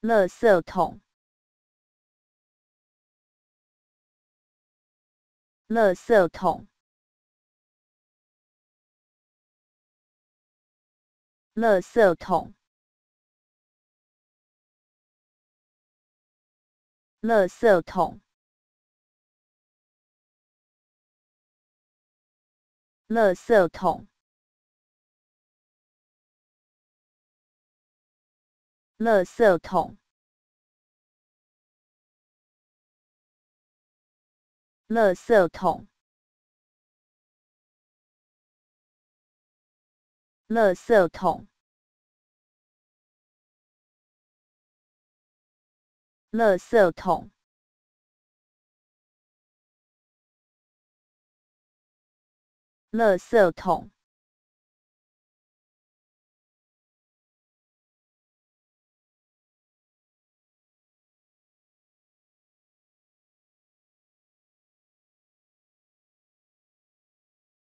垃圾桶，垃圾桶，垃圾桶，垃圾桶，垃圾桶。 垃圾桶，垃圾桶，垃圾桶，垃圾桶，垃圾桶。